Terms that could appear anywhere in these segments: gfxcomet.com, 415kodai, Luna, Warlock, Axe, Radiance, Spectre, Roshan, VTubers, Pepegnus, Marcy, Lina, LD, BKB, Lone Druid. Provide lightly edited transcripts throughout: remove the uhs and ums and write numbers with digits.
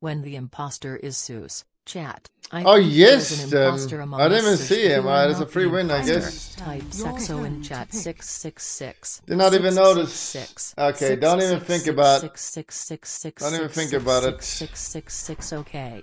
When the imposter is Zeus, chat. Oh yes, I didn't even see him. It's a free win, I guess. Type Saxo in chat 666. Did not even notice. Okay, don't even think about. Don't even think about it. 666. Okay.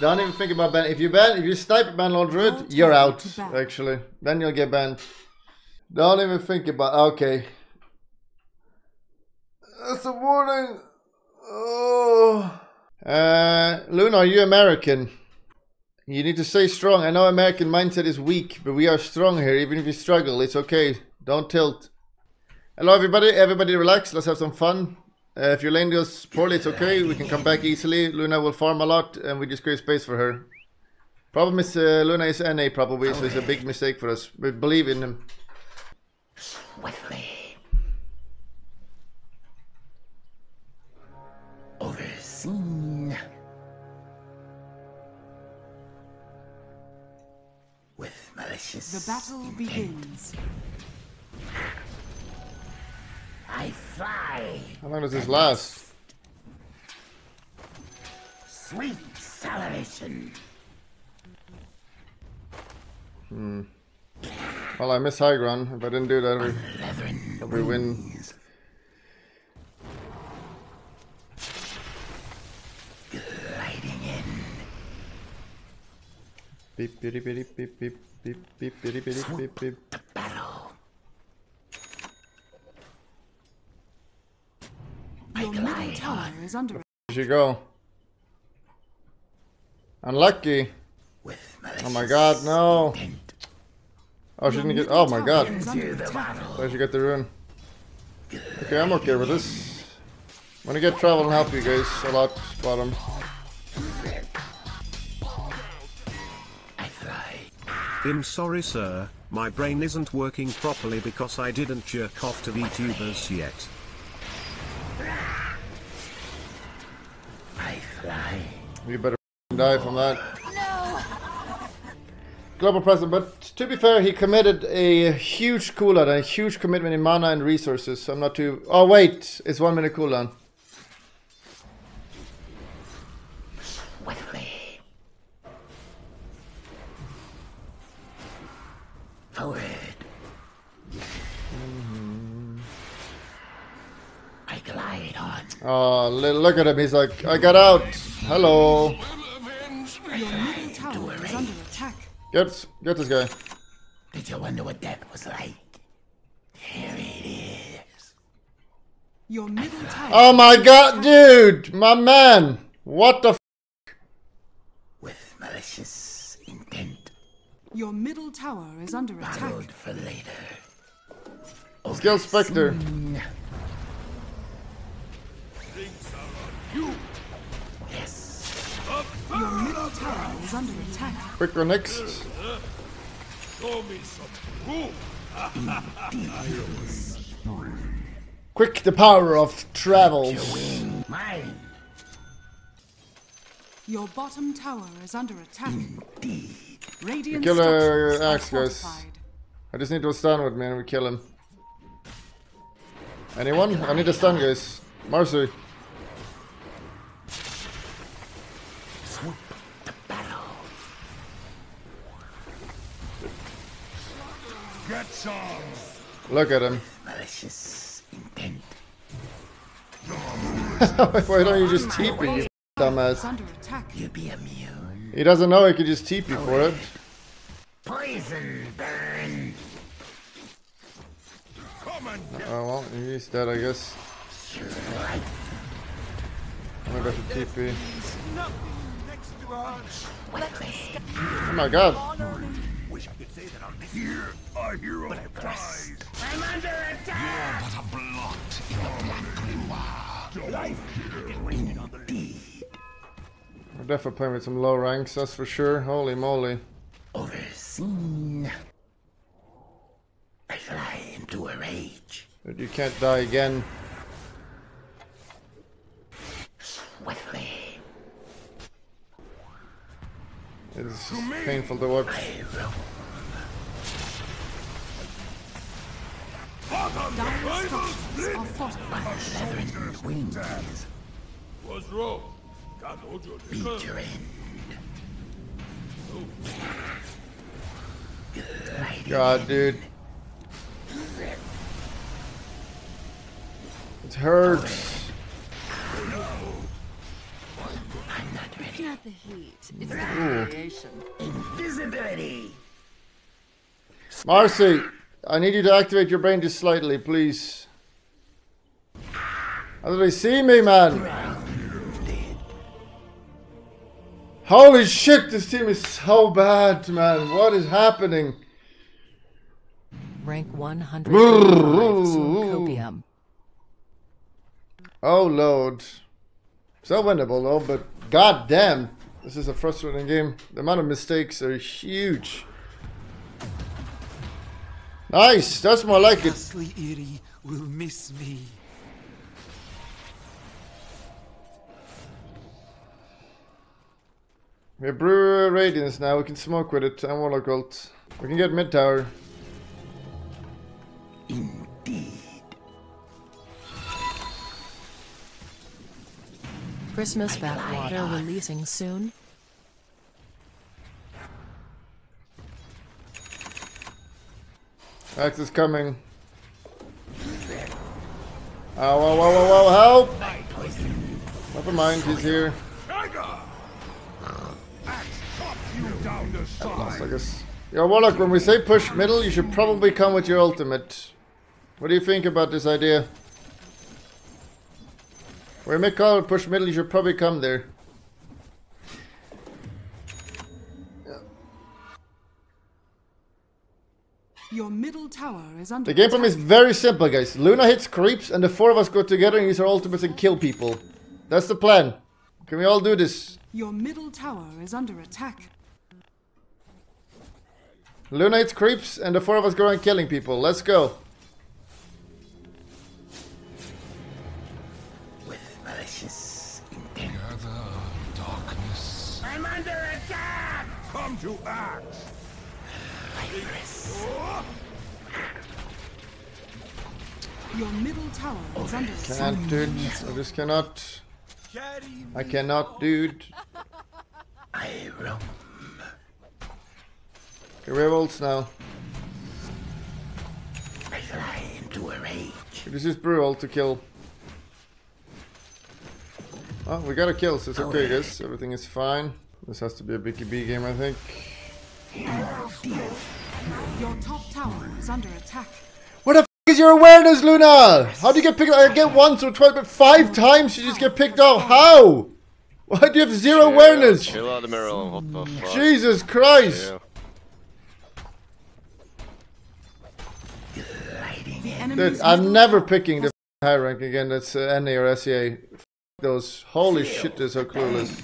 Don't even think about ban. If you snipe ban Lone Druid, you're out. Actually, then you'll get banned. Don't even think about. Okay. That's a warning. Oh. Luna, are you American? You need to stay strong. I know American mindset is weak, but we are strong here. Even if you struggle, it's okay. Don't tilt. Hello, everybody. Everybody relax. Let's have some fun. If your lane deals poorly, it's okay. We can come back easily. Luna will farm a lot, and we just create space for her. Problem is, Luna is NA probably, so it's a big mistake for us. We believe in him. Swiftly. Overseen. With malicious the battle intent. Begins. I fly. How long does this last? Sweet salvation. Well, I miss high ground. If I didn't do that, we win. Gliding in. Beep, bitty, bitty, beep, beep, beep, beep, bitty, bitty, beep, beep. The battle. Your middle tower is under. Here you go. Unlucky. Oh my god, no. Oh, she didn't get. Oh my god. Oh, she got the rune. Okay, I'm okay with this. I'm gonna get travel and help you guys a lot, bottom. I'm sorry, sir. My brain isn't working properly because I didn't jerk off to VTubers yet. You better die from that. Global present, but to be fair, he committed a huge cooldown, a huge commitment in mana and resources, so I'm not too... Oh wait, it's 1 minute cooldown. Forward. I glide on. Oh, look at him, he's like, I got out. Hello. Get this guy. Did you wonder what that was like? Here it is. Your middle tower. Oh my god, dude! My man! What the f? With malicious intent. Your middle tower is under attack. Borrowed for later. Skill Spectre. Your middle tower is under attack. Quick or next. Quick, the power of travels. Your bottom tower is under attack. Radiance. Kill Axe, guys. I just need to stun with me and we kill him. Anyone? I need a stun, guys. Marcy. Look at him. Malicious intent. Why don't you just TP, you dumbass? He doesn't know he could just TP for it. Poison burn. Oh well, he's dead, I guess. I'm gonna go for TP. Oh my god. Here our hero dies. I'm under attack. You're but a blot in the black grimoire. Life indeed. We're definitely playing with some low ranks, that's for sure. Holy moly. Overseen. I fly into a rage. But you can't die again. Swiftly. It's painful to watch. Beat your end. God, dude. It hurts. I'm not ready. It's not the heat. It's the radiation. Invisibility. Marcy, I need you to activate your brain just slightly, please. How do they see me, man? Holy shit, this team is so bad, man. What is happening? Rank 100. Copium. Oh lord. So winnable though, but goddamn, this is a frustrating game. The amount of mistakes are huge. Nice, that's more like it. Ghastly Eerie will miss me. We have Brewer Radiance now, we can smoke with it, and Warlock ult. We can get mid tower. Indeed. Christmas backwater releasing soon. Axe is coming. Ow, ow, ow, ow, ow, help! Never mind, he's here. I've lost, I guess. Yo, Warlock, when we say push middle, you should probably come with your ultimate. What do you think about this idea? When we call it push middle, you should probably come there. Your middle tower is under the game plan is very simple, guys. Luna hits creeps and the four of us go together and use our ultimates and kill people. That's the plan. Can we all do this? Your middle tower is under attack. Luna hits creeps and the four of us go and killing people. Let's go. With malicious intent. Gather darkness. I'm under attack! Come to Axe! Your middle tower is under attack. Can't, dude. I just cannot. I cannot, dude. I roam. Okay, we have ults now. I fly into a rage. This is brutal to kill. Oh, we got a kill, so it's okay, guys. Everything is fine. This has to be a BKB game, I think. Your top tower is under attack. What the f is your awareness, Luna? How do you get picked up? I get once or twice, but 5 times you just get picked up. How? Why do you have zero awareness? Chill out the mirror and hop off. Jesus Christ. Dude, I'm never picking the high rank again. That's NA or SEA. F those. Holy shit, they're so clueless.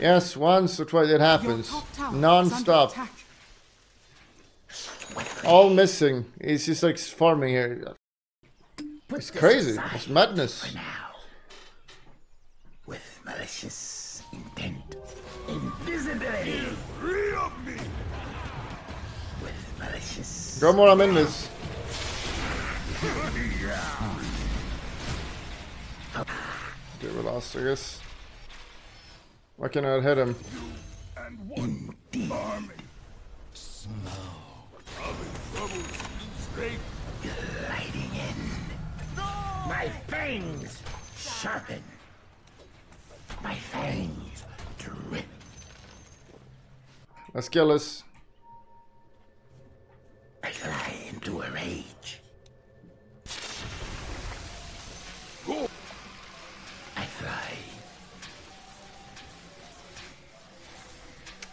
Yes, once or twice it happens. Non-stop. All missing. He's just like farming here. It's crazy. It's madness. With malicious intent. Invisibility. With malicious. Go more, I'm in this. Okay, we're lost, I guess. Why can I hit him? Gliding in. My fangs sharpen. My fangs drip. Let's kill us. I fly into a rage. I fly.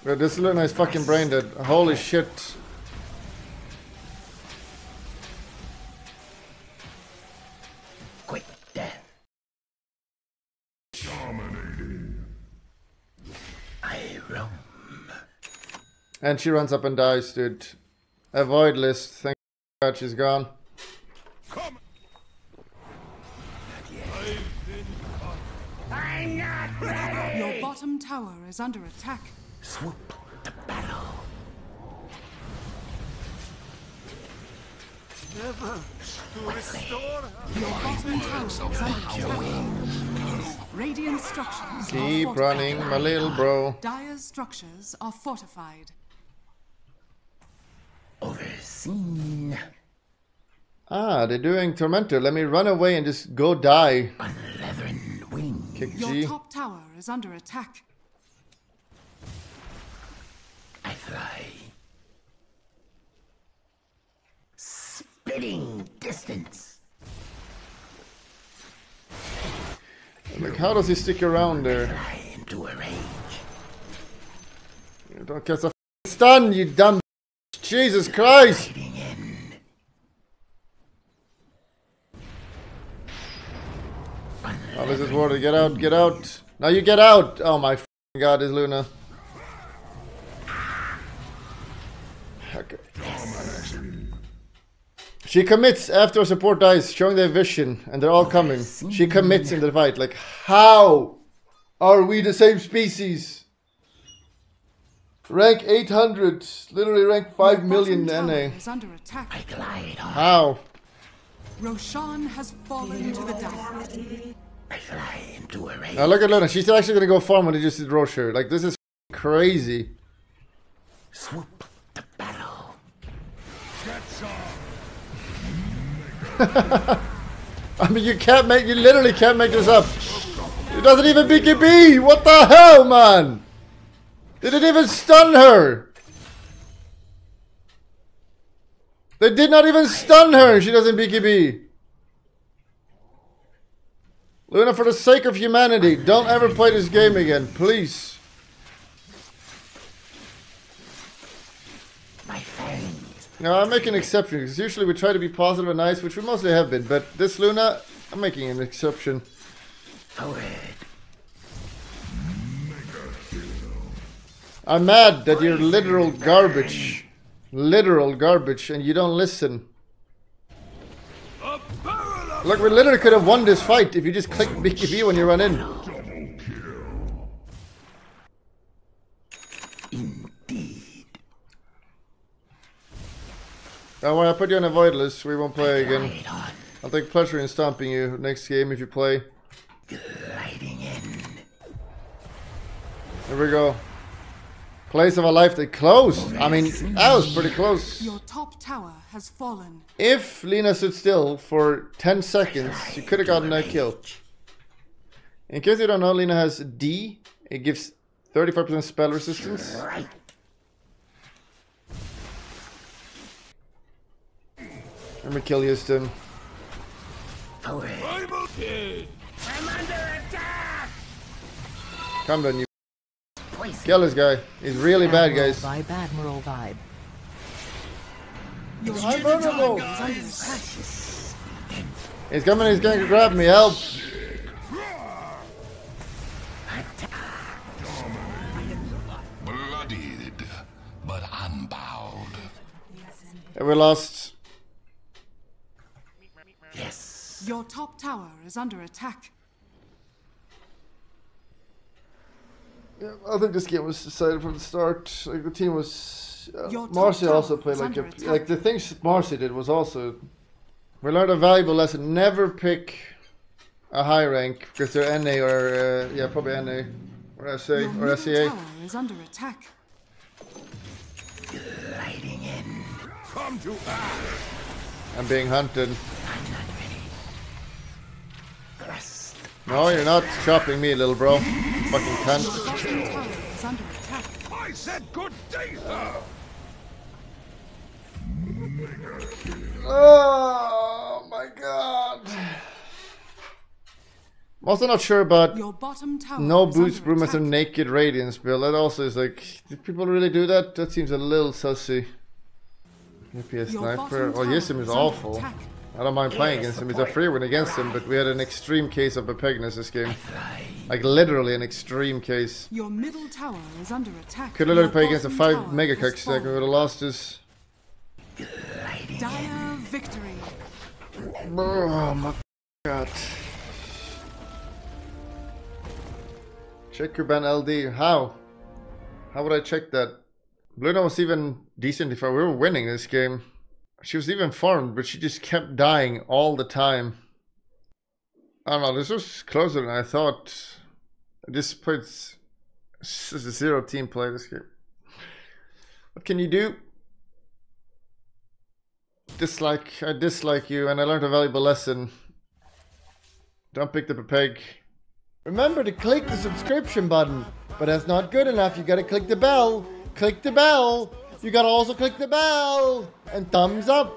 But this Luna is fucking brain dead. Holy shit. Quick death. Dominating. I roam. And she runs up and dies, dude. Avoid list. Thank God she's gone. Come. I'm not ready. Your bottom tower is under attack. Swoop battle. Never to restore her. Radiant structures. Keep running, my little bro. Dire structures are fortified. Overseen. Ah, they're doing Tormentor. Let me run away and just go die. Unleavened wing. Kick G. Your top tower is under attack. I fly. Spitting distance. Like, how does he stick around there? Fly into a range. You don't cast a stun, you dumb. Jesus Christ! Oh, this is water. Get out, get out. Now you get out! Oh my god, is Luna. Okay. She commits after support dies, showing their vision, and they're all coming. She commits in the fight. Like, how are we the same species? Rank 800, literally rank 5 million NA. How? Roshan has fallen to the death. I fly into a race. Now look at Luna, she's actually gonna go farm when they just did Roshan. Like, this is crazy. Swoop the battle. I mean, you literally can't make this up. It doesn't even BKB! What the hell, man? They didn't even stun her! They did not even stun her! She doesn't BKB! Luna, for the sake of humanity, don't ever play this game again, please. Now, I'm making an exception, because usually we try to be positive and nice, which we mostly have been, but this Luna, I'm making an exception. I'm mad that you're literal garbage, and you don't listen. Look, we literally could have won this fight if you just click BKB when you run in. Indeed. Don't worry, I put you on a void list. We won't play again. I'll take pleasure in stomping you next game if you play. Here we go. Place of a life that closed. I mean, that was pretty close. Your top tower has fallen. If Lina stood still for 10 seconds, she could have gotten that kill. In case you don't know, Lina has D. It gives 35% spell resistance. Let me kill Houston. I'm under attack! Come on, you. Kill this guy. He's really bad, guys. Admiral vibe. I'm vulnerable. He's coming. He's going to grab me. Help! Bloodied, but unbound. And we lost. Yes. Your top tower is under attack. Yeah, I think this game was decided from the start. Like, the team was... Marcy also played like a... Like, the things Marcy did was also... We learned a valuable lesson. Never pick a high rank, because they're NA or... yeah, probably NA. Or SA. Or SEA. Is under attack. Gliding in. Come to Earth. I'm being hunted. I'm not ready. Thrust. No, you're not chopping me, little bro. Fucking cunt. I said good day, sir. Oh my god. I'm also not sure about no boost rumors and naked Radiance build. That also is like, did people really do that? That seems a little sussy. APS sniper. Oh, Ysim is awful. Attack. I don't mind playing against him. It's a free win against him, but we had an extreme case of Pepegnus this game. Like, literally an extreme case. Your middle tower is under attack. Could literally play against a 5 mega cuck stack. We would have lost this. Dire victory. Oh my god. Check your ban LD. How? How would I check that? Luna was even decent if I were winning this game. She was even farmed, but she just kept dying all the time. I don't know, this was closer than I thought. This puts a zero team play this game. What can you do? I dislike you, and I learned a valuable lesson. Don't pick up a peg. Remember to click the subscription button, but that's not good enough. You gotta click the bell. Click the bell. You gotta also click the bell and thumbs up.